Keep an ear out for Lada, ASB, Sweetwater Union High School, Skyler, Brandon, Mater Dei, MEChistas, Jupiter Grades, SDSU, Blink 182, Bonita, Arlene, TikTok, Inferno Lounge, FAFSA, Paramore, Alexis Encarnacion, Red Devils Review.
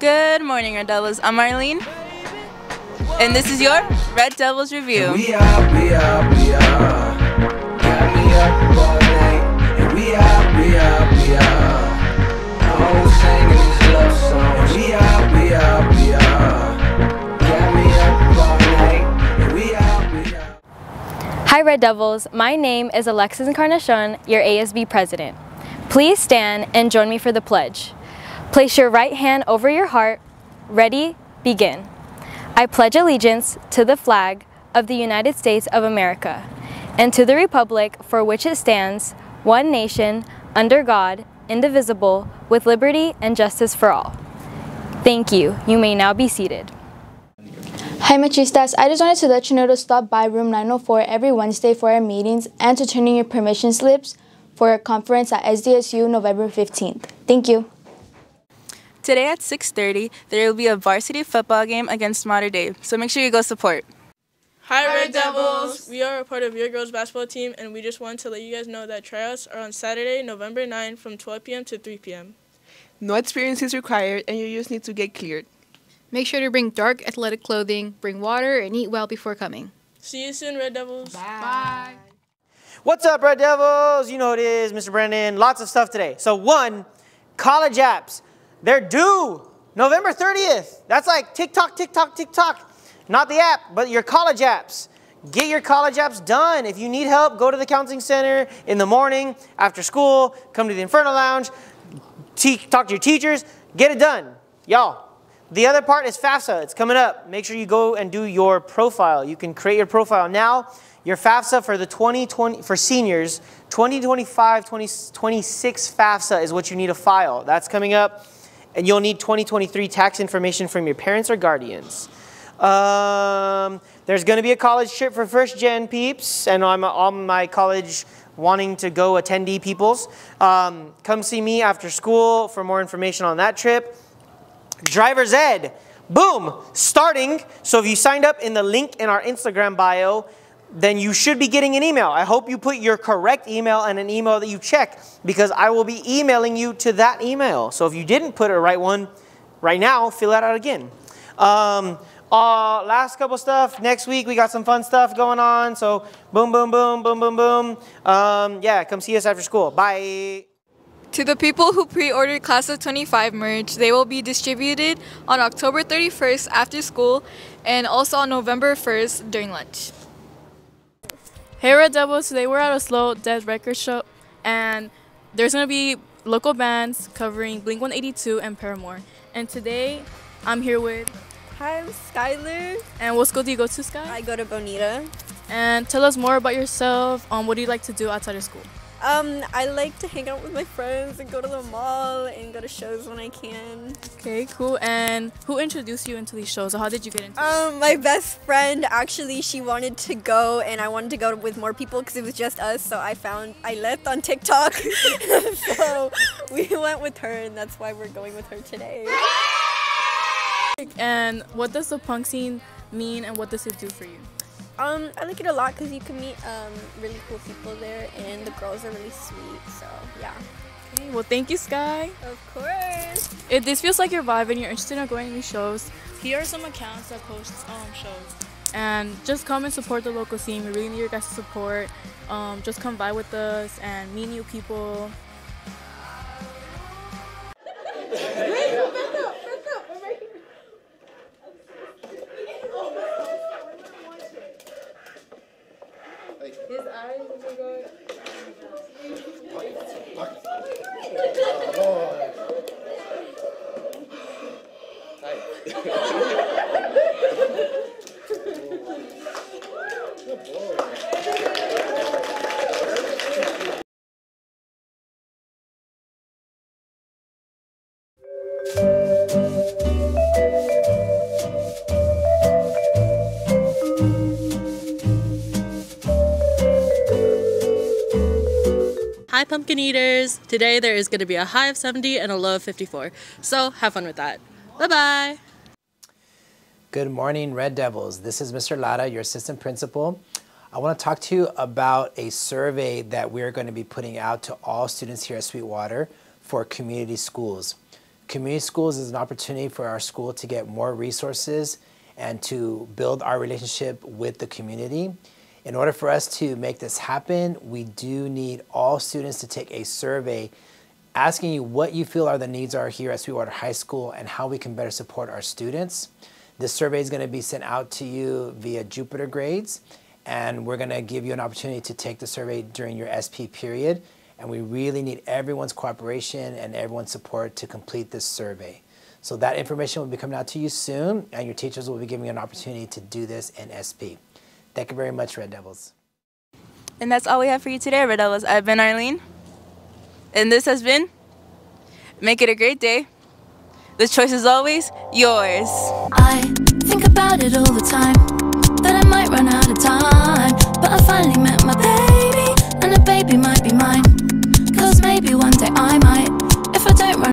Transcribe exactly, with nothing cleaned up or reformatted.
Good morning, Red Devils. I'm Arlene, and this is your Red Devils Review. We are, we are, we are. Got me up all night. And we are, we are, we are. I'm singing this love song. We are, we are, we are. Got me up all night. And we are, we are. Hi, Red Devils. My name is Alexis Encarnacion, your A S B president. Please stand and join me for the pledge. Place your right hand over your heart. Ready, begin. I pledge allegiance to the flag of the United States of America and to the republic for which it stands, one nation, under God, indivisible, with liberty and justice for all. Thank you. You may now be seated. Hi, MEChistas. I just wanted to let you know to stop by room nine oh four every Wednesday for our meetings and to turn in your permission slips for a conference at S D S U November fifteenth. Thank you. Today at six thirty, there will be a varsity football game against Mater Dei, so make sure you go support. Hi, Red Devils! We are a part of your girls' basketball team, and we just wanted to let you guys know that tryouts are on Saturday, November ninth from twelve p m to three p m No experience is required, and you just need to get cleared. Make sure to bring dark athletic clothing, bring water, and eat well before coming. See you soon, Red Devils! Bye! Bye. What's up, Red Devils? You know it is, Mister Brandon. Lots of stuff today. So one, college apps. They're due November thirtieth. That's like TikTok, TikTok, TikTok. Not the app, but your college apps. Get your college apps done. If you need help, go to the counseling center in the morning, after school, come to the Inferno Lounge, talk to your teachers, get it done. Y'all, the other part is FAFSA. It's coming up. Make sure you go and do your profile. You can create your profile now. Your FAFSA for the twenty twenty for seniors, twenty twenty-five, twenty twenty-six FAFSA is what you need to file. That's coming up. And you'll need twenty twenty-three tax information from your parents or guardians. Um, there's going to be a college trip for first-gen peeps, and I'm all my college wanting to go attendee peoples. Um, come see me after school for more information on that trip. Driver's Ed, boom, starting. So if you signed up in the link in our Instagram bio, then you should be getting an email. I hope you put your correct email and an email that you check, because I will be emailing you to that email. So if you didn't put a right one right now, fill that out again. Um, uh, last couple stuff. Next week, we got some fun stuff going on. So boom, boom, boom, boom, boom, boom. Um, yeah, come see us after school. Bye. To the people who pre-ordered Class of twenty-five merch, they will be distributed on October thirty-first after school and also on November first during lunch. Hey Red Devils, today we're at a Slow Dead record show, and there's going to be local bands covering Blink one eighty-two and Paramore. And today, I'm here with... Hi, I'm Skyler. And what school do you go to, Sky? I go to Bonita. And tell us more about yourself. Um, what do you like to do outside of school? Um, I like to hang out with my friends and go to the mall and go to shows when I can. Okay, cool. And who introduced you into these shows? Or how did you get into them? Um, my best friend, actually, she wanted to go, and I wanted to go with more people because it was just us. So I found Ailette on TikTok. So we went with her, and that's why we're going with her today. And what does the punk scene mean, and what does it do for you? Um, I like it a lot because you can meet um, really cool people there, and the girls are really sweet, so yeah. Okay, well thank you, Sky. Of course. If this feels like your vibe and you're interested in going to new shows, here are some accounts that post um, shows. And just come and support the local scene. We really need your guys' support. Um, just come by with us and meet new people. Hi Pumpkin Eaters! Today there is going to be a high of seventy and a low of fifty-four, so have fun with that. Bye-bye! Good morning, Red Devils. This is Mister Lada, your assistant principal. I want to talk to you about a survey that we're going to be putting out to all students here at Sweetwater for community schools. Community schools is an opportunity for our school to get more resources and to build our relationship with the community. In order for us to make this happen, we do need all students to take a survey asking you what you feel are the needs are here at Sweetwater High School and how we can better support our students. This survey is going to be sent out to you via Jupiter Grades, and we're going to give you an opportunity to take the survey during your S P period. And we really need everyone's cooperation and everyone's support to complete this survey. So that information will be coming out to you soon, and your teachers will be giving you an opportunity to do this in S P. Thank you very much, Red Devils. And that's all we have for you today, Red Devils. I've been Arlene, and this has been Make It a Great Day. The choice is always yours. I think about it all the time, that I might run out of time, but I finally met my baby, and the baby might be mine. Cause maybe one day I might